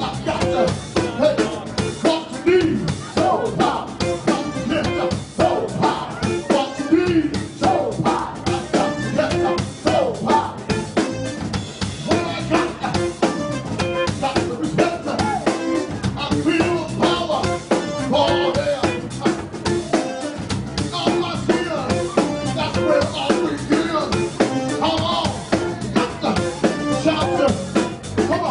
I got to, hey, what you need, so high, what you get up, so high, what you need, so high, I got to get up, so high, what I got to respect her, I feel power, oh yeah, all my fears, that's where all we feel, come on, got to shout to. What you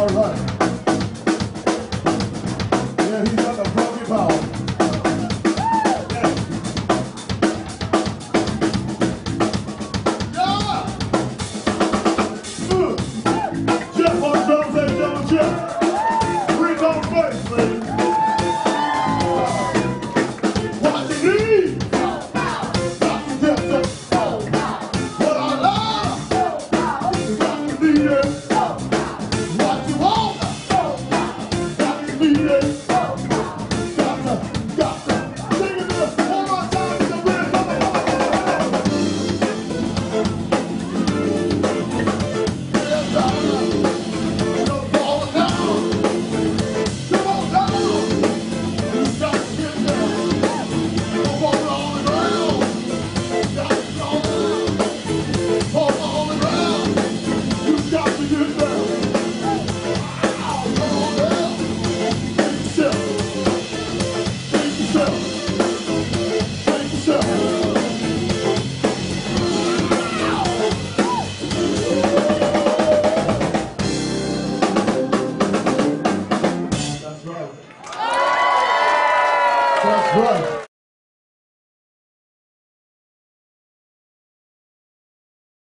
want? Got to be